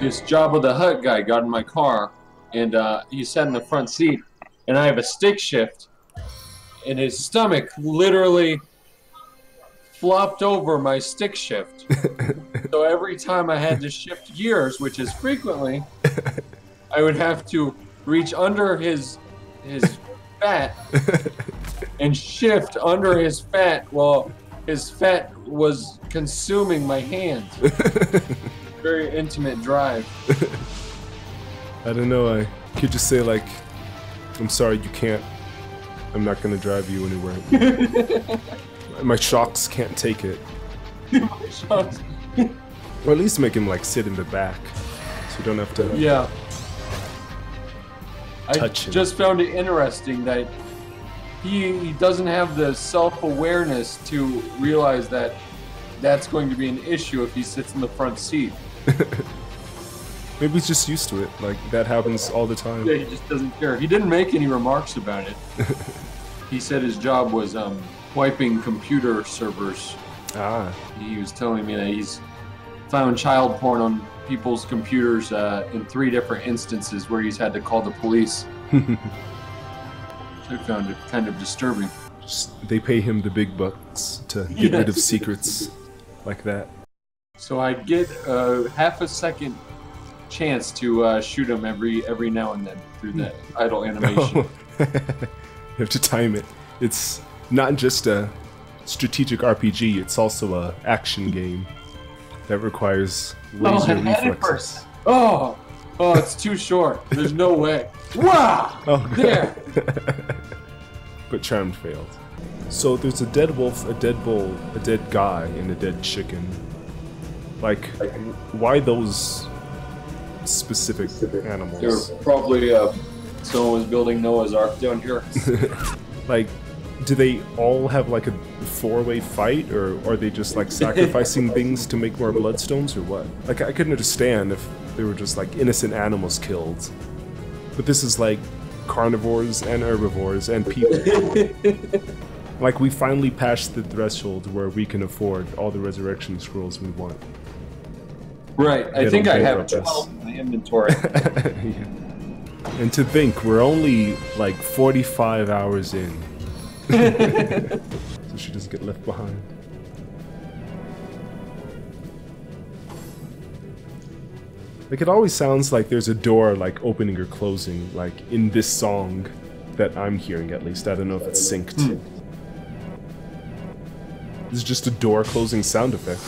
This Jabba the Hutt guy got in my car, and he sat in the front seat, and I have a stick shift, and his stomach literally flopped over my stick shift. So every time I had to shift gears, which is frequently, I would have to reach under his fat and shift under his fat while his fat was consuming my hand. Very intimate drive. I don't know, I could just say like, I'm sorry, you can't, I'm not gonna drive you anywhere. My shocks can't take it. My shocks. Or at least make him like sit in the back, so you don't have to. Yeah. I just found it interesting that he doesn't have the self-awareness to realize that that's going to be an issue if he sits in the front seat. Maybe he's just used to it. Like, that happens all the time. Yeah, he just doesn't care. He didn't make any remarks about it. He said his job was wiping computer servers. Ah. He was telling me that he's found child porn on people's computers in 3 different instances where he's had to call the police. I found it kind of disturbing. Just, they pay him the big bucks to get rid of secrets like that. So I'd get a half-a-second chance to shoot him every now and then through that idle animation. Oh. You have to time it. It's not just a strategic RPG, it's also an action game that requires laser reflexes. Oh, it's too short. There's no way. Wow! Oh, there! But charmed failed. So there's a dead wolf, a dead bull, a dead guy, and a dead chicken. Like, why those specific animals? They're probably, someone was building Noah's Ark down here. Like, do they all have like a 4-way fight, or are they just like sacrificing things to make more bloodstones, or what? Like, I couldn't understand if they were just like innocent animals killed. But this is like carnivores and herbivores and people. Like, we finally passed the threshold where we can afford all the resurrection scrolls we want. Right, I think I have 12 in my inventory. Yeah. And to think, we're only like 45 hours in. So she doesn't get left behind. Like, it always sounds like there's a door like opening or closing, like in this song that I'm hearing at least. I don't know if it's synced. It's just a door closing sound effect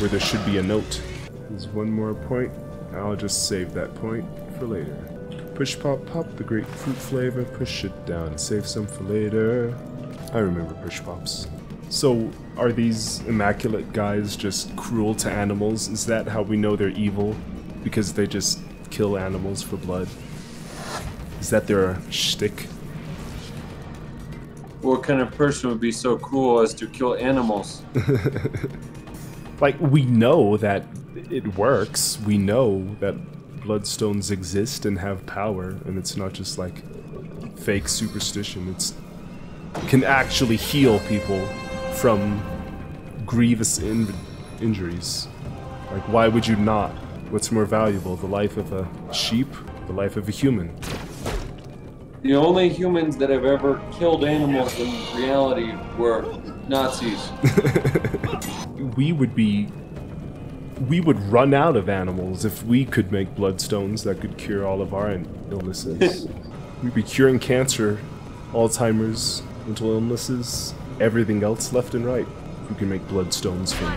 where there should be a note. There's one more point. I'll just save that point for later. Push Pop Pop, the grapefruit flavor, push it down, save some for later. I remember Push Pops. So are these immaculate guys just cruel to animals? Is that how we know they're evil? Because they just kill animals for blood? Is that their shtick? What kind of person would be so cruel as to kill animals? Like, we know that it works. We know that bloodstones exist and have power, and it's not just like fake superstition. It's can actually heal people from grievous injuries. Like, why would you not? What's more valuable, the life of a sheep, the life of a human? The only humans that have ever killed animals in reality were Nazis. We would run out of animals if we could make bloodstones that could cure all of our illnesses. We'd be curing cancer, Alzheimer's, mental illnesses, everything else left and right. We can make bloodstones from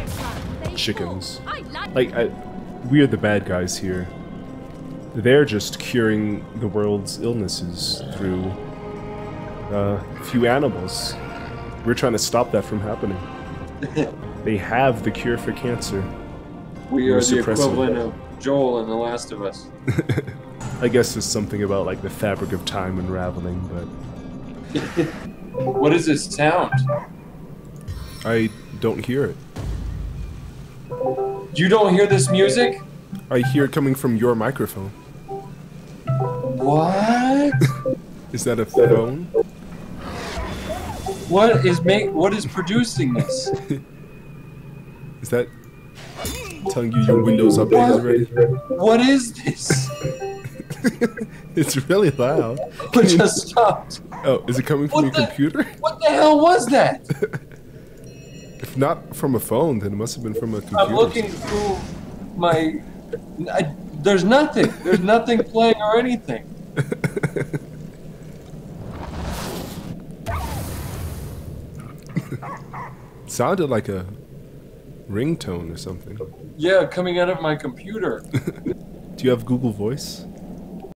chickens. Like, we are the bad guys here. They're just curing the world's illnesses through few animals. We're trying to stop that from happening. They have the cure for cancer. We are the equivalent of Joel in The Last of Us. I guess there's something about like the fabric of time unraveling, but... What is this sound? I don't hear it. You don't hear this music? I hear it coming from your microphone. What? Is that a phone? What is producing this? Is that telling you your windows update is ready. What is this? It's really loud. It just stopped. Oh, is it coming from your computer? What the hell was that? If not from a phone, then it must have been from a computer. I'm looking through my... there's nothing. There's nothing playing or anything. It sounded like a ringtone or something. Yeah, coming out of my computer. Do you have Google Voice?